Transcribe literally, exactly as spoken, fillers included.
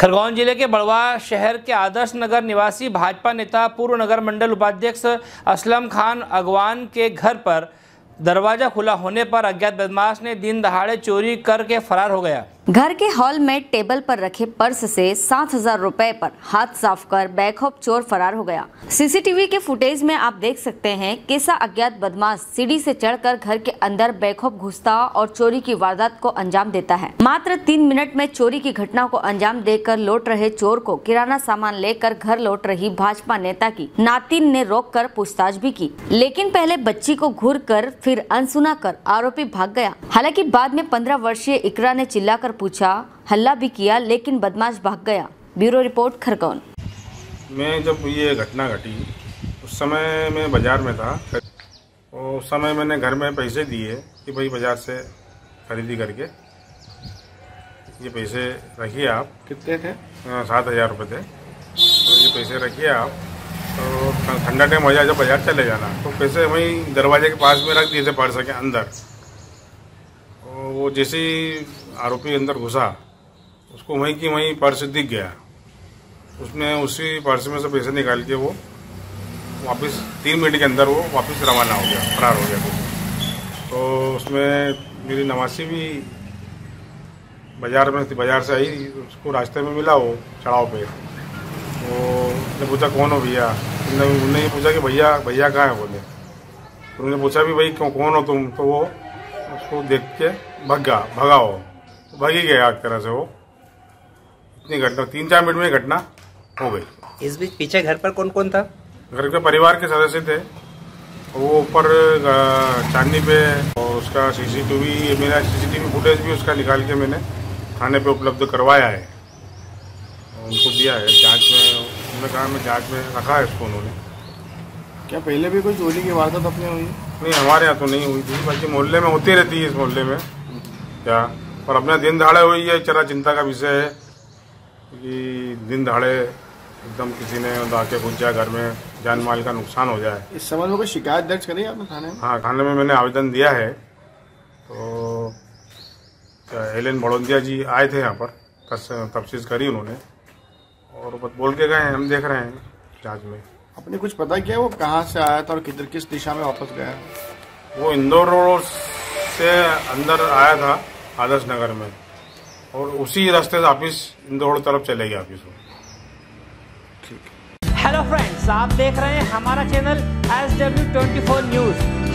खरगोन जिले के बडवाह शहर के आदर्श नगर निवासी भाजपा नेता पूर्व नगर मंडल उपाध्यक्ष असलम खान अगवान के घर पर दरवाजा खुला होने पर अज्ञात बदमाश ने दिन दहाड़े चोरी करके फरार हो गया। घर के हॉल में टेबल पर रखे पर्स से सात हजार रूपए पर हाथ साफ कर बैकहॉप चोर फरार हो गया। सीसीटीवी के फुटेज में आप देख सकते हैं कैसा अज्ञात बदमाश सीढ़ी से चढ़कर घर के अंदर बैकहॉप घुसता और चोरी की वारदात को अंजाम देता है। मात्र तीन मिनट में चोरी की घटना को अंजाम देकर लौट रहे चोर को किराना सामान लेकर घर लौट रही भाजपा नेता की नातिन ने रोक कर पूछताछ भी की, लेकिन पहले बच्ची को घूर कर फिर अनसुना कर आरोपी भाग गया। हालांकि बाद में पंद्रह वर्षीय इकरा ने चिल्लाकर पूछा, हल्ला भी किया, लेकिन बदमाश भाग गया। Bureau report Khargone. मैं जब ये घटना घटी उस समय मैं बाजार में था और उस समय मैंने घर में पैसे दिए कि भाई बाजार से खरीदी करके ये पैसे रखिए आप। कितने थे? सात हजार रुपये थे। तो ये पैसे रखिए आप, तो ठंडा टाइम हो जाए जब बाजार चले जाना। तो पैसे वहीं दरवाजे के पास में रख दिए थे पर्स के अंदर। वो जैसे ही आरोपी अंदर घुसा उसको वहीं की वहीं पर्स दिख गया, उसने उसी पर्स में से पैसे निकाल के वो वापस तीन मिनट के अंदर वो वापस रवाना हो गया, फरार हो गया। तो उसमें मेरी नवासी भी बाज़ार में थी, बाज़ार से आई, उसको रास्ते में मिला वो चढ़ाव पे। वो उसने पूछा कौन हो भैया, उन्होंने ये पूछा कि भैया भैया कहाँ है बोले। उन्होंने पूछा भी भाई कौन हो तुम, तो वो उसको देख के भगा भगा हो भागी गया एक तरह से। वो इतनी घटना तीन चार मिनट में घटना हो गई। इस बीच पीछे घर पर कौन कौन था? घर के परिवार के सदस्य थे। वो ऊपर चांदनी पे और उसका सीसीटीवी, मेरा सीसीटीवी फुटेज भी उसका निकाल के मैंने थाने पे उपलब्ध करवाया है, उनको दिया है जांच में। उन्होंने कहा मैं जाँच में रखा है इसको। उन्होंने क्या पहले भी कोई चोरी की वारदात अपने हुई? नहीं, हमारे यहाँ तो नहीं हुई थी, बल्कि मोहल्ले में होती रहती है इस मोहल्ले में क्या। और अपने दिन दहाड़े हुई है, चरा चिंता का विषय है कि दिन दहाड़े एकदम किसी ने आके घुस जाए घर में, जान माल का नुकसान हो जाए। इस संबंध में कोई शिकायत दर्ज करी आपने थाने में? हाँ, थाने में मैंने आवेदन दिया है। तो एल एन बड़ोदिया जी आए थे यहाँ पर, तफ्तीश करी उन्होंने और बोल के गए हम देख रहे हैं जाँच में। आपने कुछ पता किया वो कहाँ से आया था और किधर किस दिशा में वापस गया? वो इंदौर रोड से अंदर आया था आदर्श नगर में और उसी रास्ते से वापिस इंदौर तरफ चले गया वापिस वो। ठीक। हेलो फ्रेंड्स, आप देख रहे हैं हमारा चैनल एस डब्ल्यू चौबीस न्यूज।